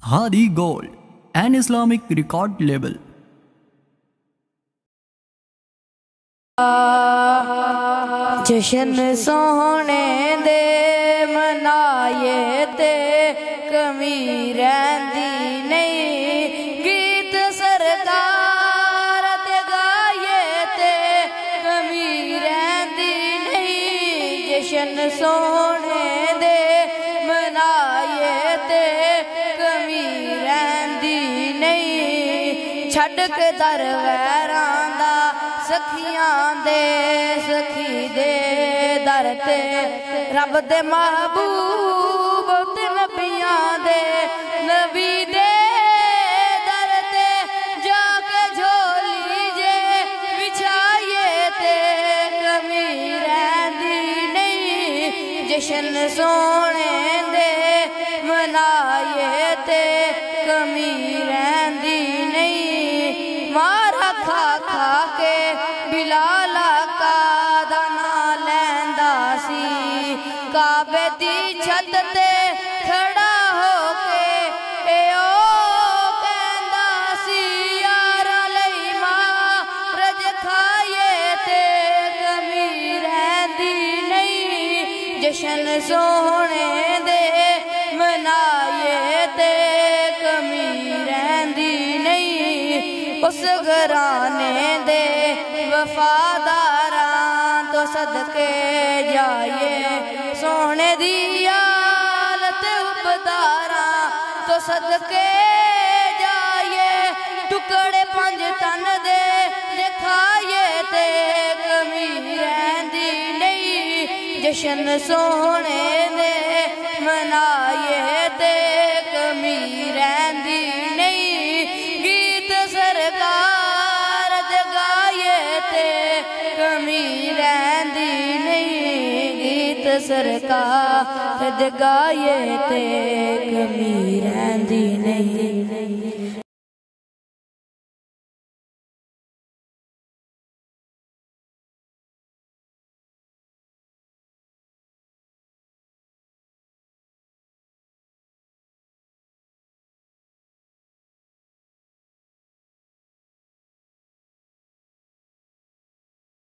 Hadi Gold, an Islamic record label. जश्न सोहने दे मनाए ते कमी रहंदी नहीं, गीत सरदार ते गाए ते कमी रहंदी नहीं। जश्न सोहने दे मनाए ते कमी रहंदी नहीं। छड़ के दर वैरांदा सखियां दे सखी दे दर ते रब दे महबूब ते नबियां दे नबी दे दर ते जाके झोली जे बिछाए ते कमी रहंदी नहीं। जश्न सोहने दे मनाए ते कमी रहंदी नहीं। मारा खा खा के बिलाल आका दा नां लैंदा सी, काबे दी छत ते खड़ा हो के एओ कहंदा सी, यारा लई मारज खाए ते कमी रहंदी नहीं। जश्न सोहने दे मनाए ते कमी रहंदी नहीं। उस घराने दे वफादारां तो सदके जाए, सोने दी हालत उपदारां तो सदके जाए। टुकड़े पंज तन दे जे खाए ते कमी रहंदी नहीं। जश्न सोहने दे मनाए ते कमी रहंदी नहीं। गीत सरकार कमी रहंदी नहीं, गीत सरकार गाए ते कमी रहंदी नहीं।